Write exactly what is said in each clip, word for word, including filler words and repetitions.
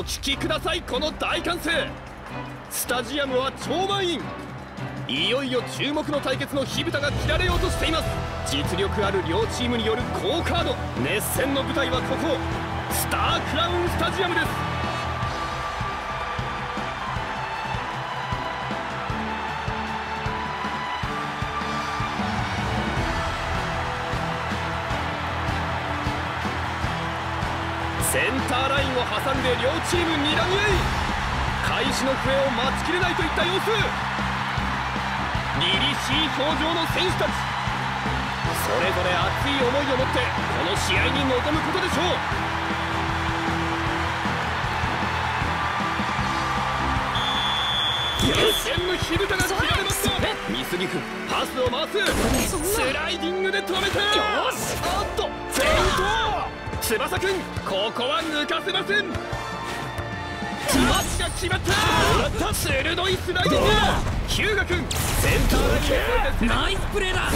お聞きください、この大歓声。スタジアムは超満員。いよいよ注目の対決の火蓋が切られようとしています。実力ある両チームによる好カード。熱戦の舞台はここスタークラウンスタジアムです。センターラインを挟んで両チームにらみ合い、開始の笛を待ちきれないといった様子。凛々しい表情の選手たち、それぞれ熱い思いを持ってこの試合に臨むことでしょう。熱戦の火蓋が切られました。美杉君、パスを回す。スライディングで止めて、よし、おっとフェイント。翼くん、ここは抜かせません。マッチが決まった。鋭いスライディング。日向くん、センターだけ。ナイスプレーだ。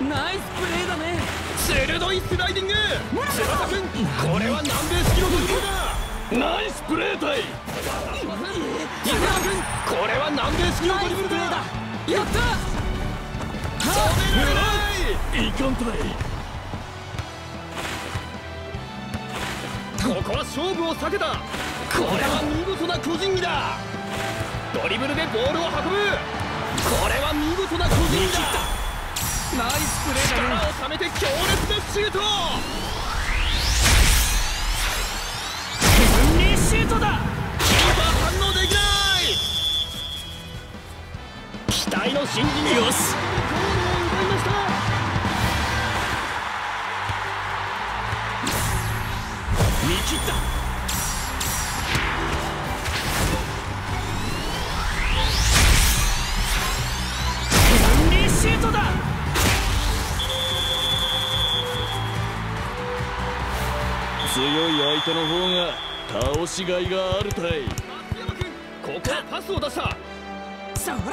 ナイスプレーだね。鋭いスライディング。翼くん、これは南米式のドリブルだ。ナイスプレーだい。日向くん、これは南米式のドリブルだ。やった。いかんたい。ここは勝負を避けた。これは見事な個人技だ。ドリブルでボールを運ぶ。これは見事な個人技だ。ナイスプレーだ。力をためて強烈なシュート。ヘブンリーシュートだ。キーパー反応できない。期待の新人よしゴールを奪いました。見切った。ヘブンリーシュートだ。強い相手の方が倒しがいがあるたい。松山君、ここはパスを出した。それ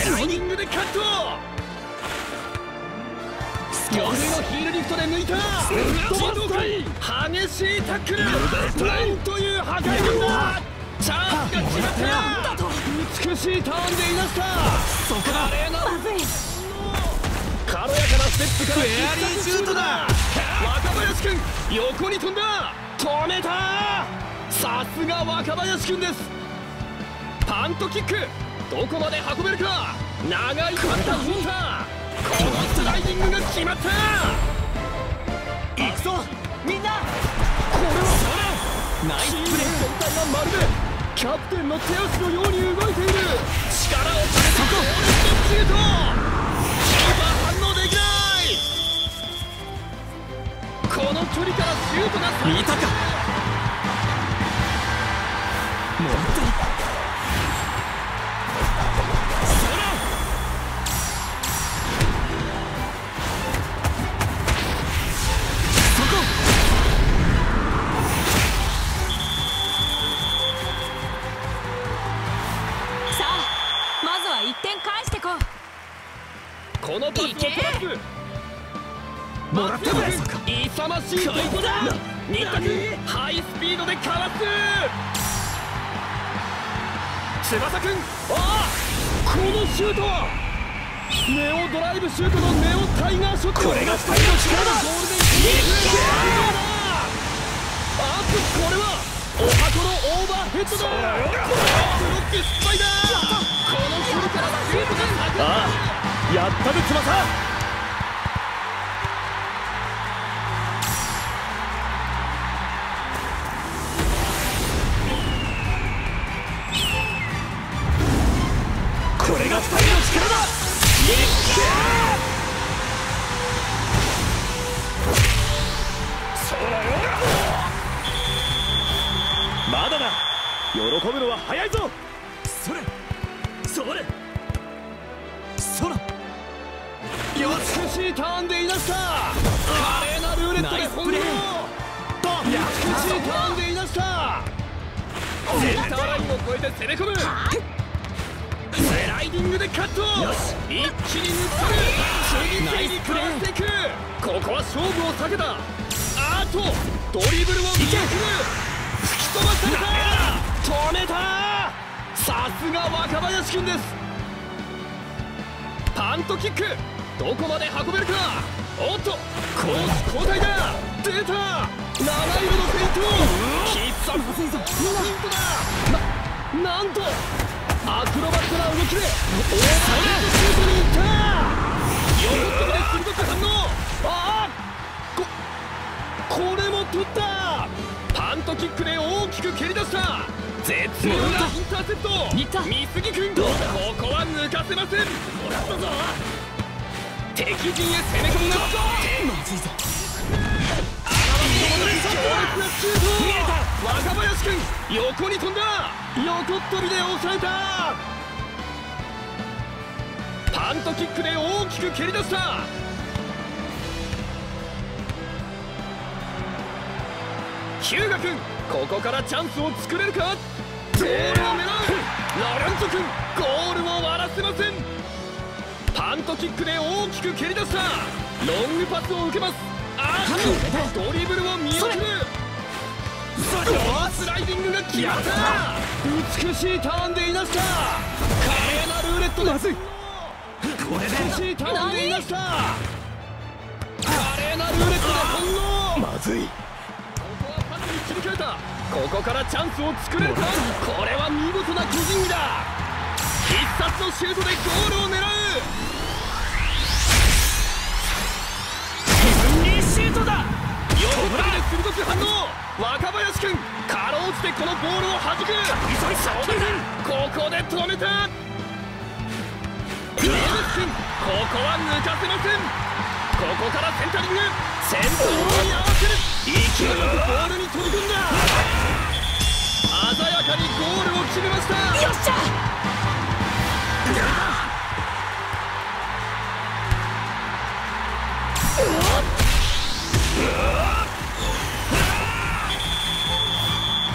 スライディングでカット。両手のヒールリフトで抜いた。激しいタックル。なんという破壊力だ。チャンスが決まった。美しいターンでいなした。そこだ。軽やかなステップからフェアリーシュートだ。若林君、横に飛んだ。止めた。さすが若林君です。パントキック、どこまで運べるか。長いパンタ踏んだ。このスライディングが決まった。行くぞみんな。これはナイスプレー。全体がまるでキャプテンの手足のように動いている。力をためてゴールドシュート。キーパー反応できない。この距離からシュートが見たか。もう一人このパスをトラップ。もらってもらえそうか。勇ましい突破だ。新田君、ハイスピードでかわす。翼君、ああ、このシュート。ネオドライブシュートのネオタイガーショット。これがふたりの力だ。ゴールデンキックだ。あとこれはおはこのオーバーヘッドだ。ブロック失敗だ。この距離からシュートが炸裂。ああ、やったね翼。これがふたりの力だ。いっそらよ。まだだ。喜ぶのは早いぞ。それそれそら。美しいターンでいなした。華麗なルーレットで翻弄。美しいターンでいなした。センターラインを越えて攻め込む。スライディングでカット。一気に抜き取る。次々にかわしていく。ここは勝負を避けた。あっとドリブルを見せる。突き飛ばされた。止めた。さすが若林君です。パントキック、どこまで運べるか。おっと、コース交代だ。出た、七色のフェイント。必殺フェイントだ。 な, なんとアクロバットな動きでオーバーヘッドシュートに行った。横っ飛びで鋭く反応。ああ、これも取った。パントキックで大きく蹴り出した。絶妙なインターセプト。美杉君、ここは抜かせません。もらったぞ。敵陣へ攻め込むな。まずいぞ。あらわに戻れ。強烈なシュート。見えた。若林君、横に飛んだ。横っ飛びで抑えた。パントキックで大きく蹴り出した。日向君、ここからチャンスを作れるか。ゴールを狙う。ロレンツォ君、ゴールを割らせません。パントキックで大きく蹴り出した。ロングパスを受けます。あー、ドリブルを見送る。スライディングが決まった。美しいターンでいなした。華麗なルーレットだ。美しいターンでいなした。華麗なルーレットが反応。まずい。切り替えた。ここからチャンスを作れるか。これは見事な個人技だ。必殺のシュートでゴールを狙う。ヘブンリーシュートだ。横振りで鋭く反応。若林君、かろうじてこのボールを弾く。急いでここで止めた。レブス君、ここは抜かせません。ここからセンタリング。先頭に合わせる。勢いよくボールに飛び込んだ。鮮やかにゴールを決めました。よっしゃ。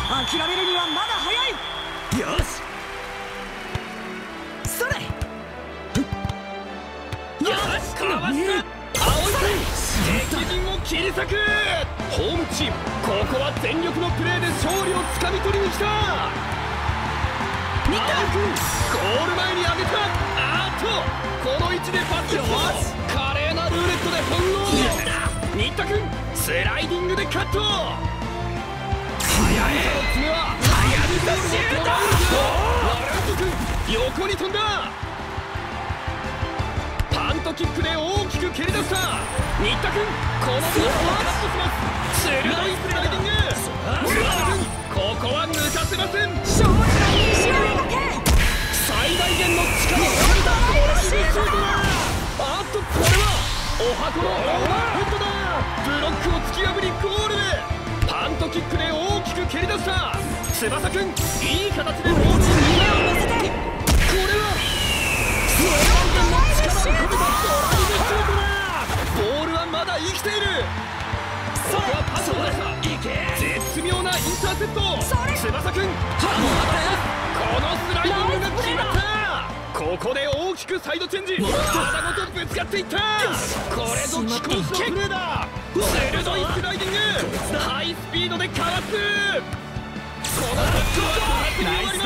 諦めるにはまだ早い。よし、それ。よし、かわす。敵陣を切り裂く。ホームチーム、ここは全力のプレーで勝利をつかみ取りに来た。三田君、ゴール前に上げた。あとこの位置でパス。よし、華麗なルーレットで翻弄。新田君、スライディングでカット。速い。爪は速い。シュート。横に飛んだ。パントキックで大きく蹴り出した。新田君、このボールをカットします。鋭いスライディング。ここは抜かせません。正直な西山だけ。最大限の力を込めたドライブシュートだ。あっと、これはおはこのオーバーヘッドだ。ブロックを突き破りゴールへ。パントキックで大きく蹴り出した。翼君、いい形でボールに乗せて。これは最大限の力を込めたドライブシュートだ。ボールはまだ生きている。ここはパスを出した。絶妙なインターセプト。翼君、このスライディングが決まった。ここで大きくサイドチェンジ。体ごとぶつかっていった。これぞ貴公子のプレーだ。鋭いスライディング。ハイスピードでかわす。このタックは終わります。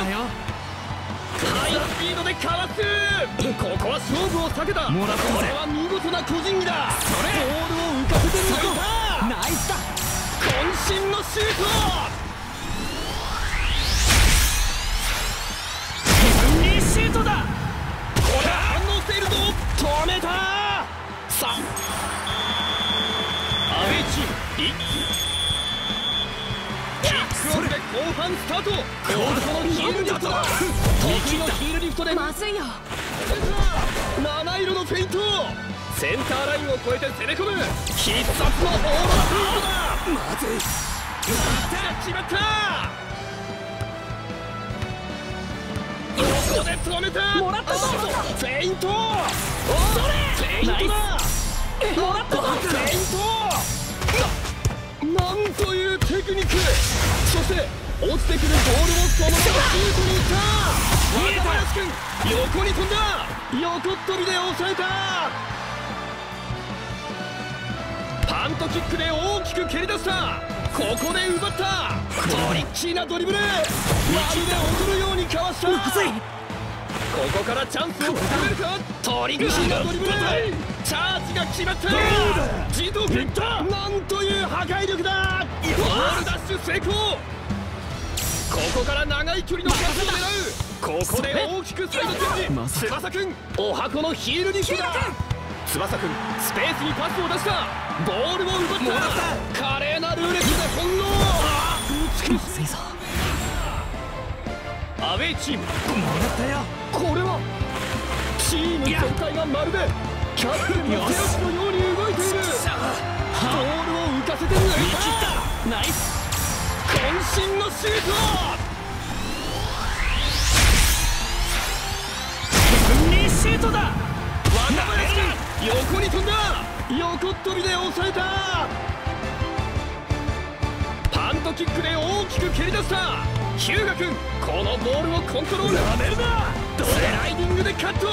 ハイスピードでかわす。ここは勝負を避けた。これは見事な個人技だ。ボールを浮かせて抜いた。ナイスだ。渾身のシュート。ヘブンリーシュートだ。これ反応しているぞ。止めた。さあ、アウェイチーム一気。後半スタート。このヒールリフトだ。得意のヒールリフトでまずいよ。七色のフェイント。センターラインを越えて攻め込む。必殺のオーバーフェイントだ。まずい。決まった。ここで止めた。もらったぞ。フェイント。それ。フェイントだ。もらったぞ。フェイント。なんというテクニック。そして落ちてくるボールをそのままシュートに行った。若林君、横に飛んだ。横っ飛びで抑えた。パパントキックで大きく蹴り出した。ここで奪った。トリッキーなドリブル、まるで踊るようにかわした。まずい。ここからチャンスを作れるか。トリッキーなドリブル、チャージが決まった。自動蹴った。なんという破壊力だ。ゴールダッシュ成功。ここから長い距離のパスを狙う。ここで大きくサイドチェンジ。翼くん、お箱のヒールに来た。翼くん、スペースにパスを出した。ボールを奪った。華麗なルーレットで翻弄。美しいぞ。アウェイチーム、もらったよ。これはチーム全体がまるでキャプテンの手足のように動いている。ボールを浮かせて抜いた。ナイス。渾身のシュート。ヘンリーシュートだ。横に飛んだ。横っ飛びで抑えた。パントキックで大きく蹴り出した。ヒューガ君、このボールをコントロール。なめるな。スライディングでカット。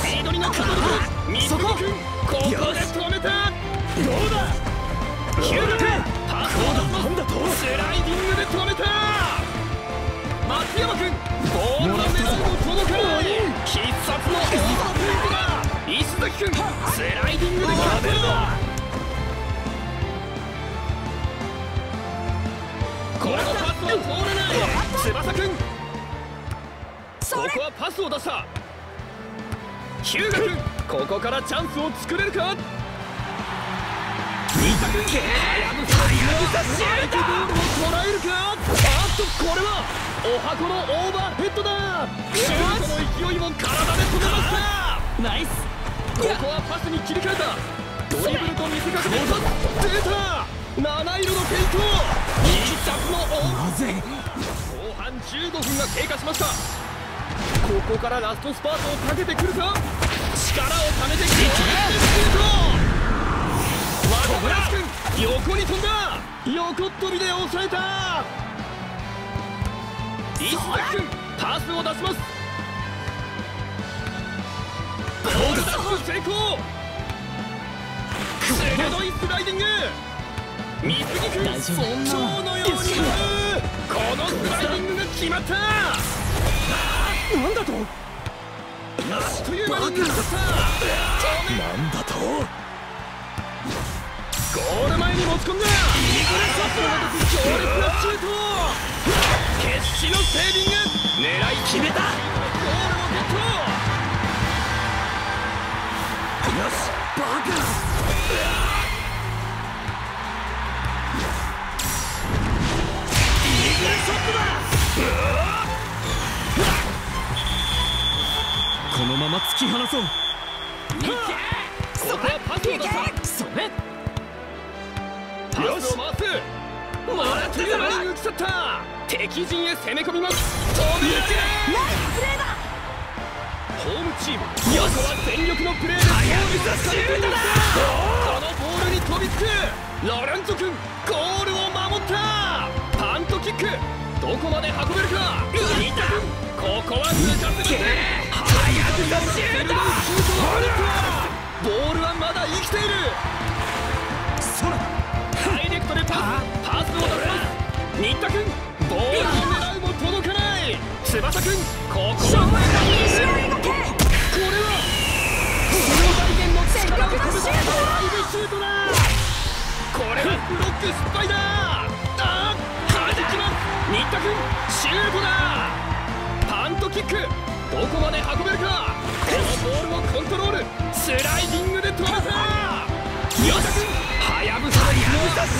スピードに乗ったドルフミスコ君、ここで止めた。どうだ。ヒューガ君、パスを出す。スライディングで止めた。松山君、ボールの目の奥に届かない。必殺のオーバーフェイクだ。石崎君、スライディングでキャッチだ。これもパスは通れない。翼君、ここはパスを出した。ヒューガ君、ここからチャンスを作れるか。新田君、はやぶさシュート。ボールを捉えるか。あっと、これはお箱のオーバーヘッドだ。シュートの勢いを体で止めました。ナイス。ここはパスに切り替えた。ドリブルと見せかけて出た。七色の点灯。一着のオーバー。後半じゅうごふんが経過しました。ここからラストスパートをかけてくるか。力をためてきてシュート。渡辺君、横に飛んだ。横っ飛びで抑えた。石崎君、パスを出します。ゴールダッシュ成功。鋭いスライディング。水木君、尊重のように振る。このスライディングが決まった。なんだと。あっという間に決まった。なんだと。ゴール前に持ち込んだ。強烈なシュート。決死のセービング。狙い決めた。ゴールをゲット。よし、バカ。イーグルショットだ。このまま突き放そう。ここはパスを出した。それパスを回す。もらってる。抜き去った。敵陣へ攻め込みます。飛び抜け。ナイスプレーだ。ホームチーム、ここは全力のプレーでゴールに助かった。このボールに飛びつく。ロレンツォ君、ゴールを守った。パントキック、どこまで運べるか。新田君、ここは抜かせません。早く出してる。ボールはまだ生きている。ダイレクトでパス。パスを出す。新田君、ボールを狙うも届かない。翼君、ここはこれは最大限の力を込めたダイビシュートだ。これはブロック失敗だ。あー、はじきます。新田君、シュートだ。パントキック、どこまで運べるか。このボールをコントロール。スライディングで止めた。新田君、はやぶさシ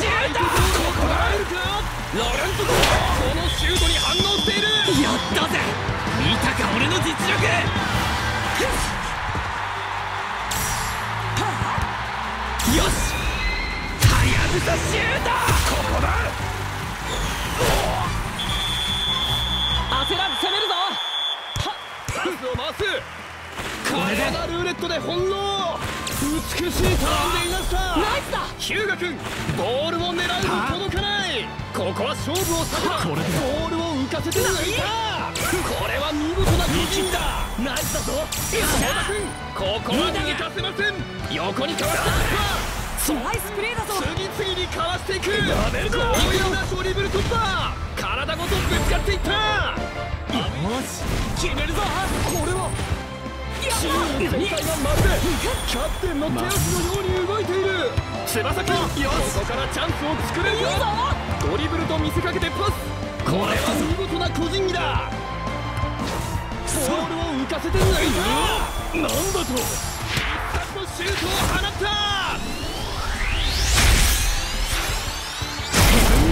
ュート。ロレンツォ君、このシュートに反応している。やったぜ。見たか、俺の実力。よし、はやぶさシュート。ここだ。焦らず攻めるぞ。パスを回す。華麗なルーレットで翻弄。美しいターンでいなした。ナイスだ。ヒューガ君、ボールを狙うも届かない。ここは勝負を避けた。ボールを浮かせて抜いた。これは見事な見切った。ナイスだぞ山田君、ここは逃げ出せません。横にかわしていく。ナイスプレーだぞ。次々にかわしていく。やめるぞ。強引なドリブル突破、体ごとぶつかっていった。よし決めるぞ。これはチーム全体がまるでキャプテンの手足のように動いている。翼くん、ここからチャンスを作れるよ。ドリブルと見せかけてパス、これは見事な個人技だ。ボールを浮かせてないぞ。なんだと一発のシュートを放った。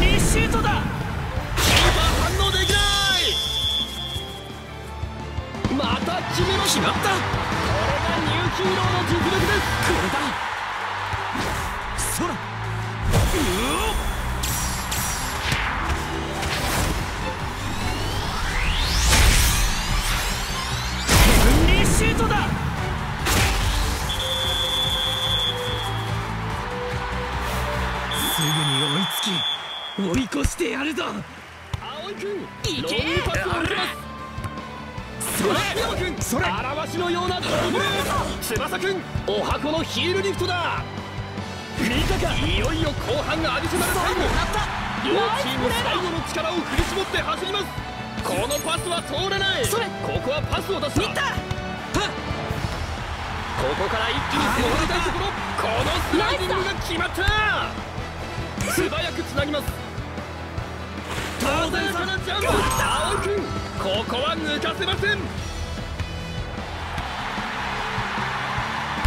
にシュートだ。キーパー反応できない。また決めろ。決まった。これがニューヒーローの実力です。これだ。空うおシュートだ。すぐに追いつき追い越してやるぞ。青井君、いけー。パスを受けます。それ君、それあらわしのようなドリブル。翼君、お箱のヒールリフトだ。見たか。いよいよ後半アディショナルタイム。両チーム最後の力を振り絞って走ります。このパスは通れない。それここはパスを出す。いったここから一気に戻りたいところ。このスライディングが決まった。素早くつなぎます。当然さなジャンプ。青君、ここは抜かせません。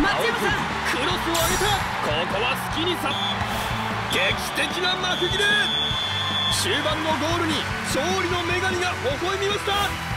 松山さん、クロスを上げた。ここは好きにさ。劇的な幕切れ。終盤のゴールに勝利の女神が微笑みました。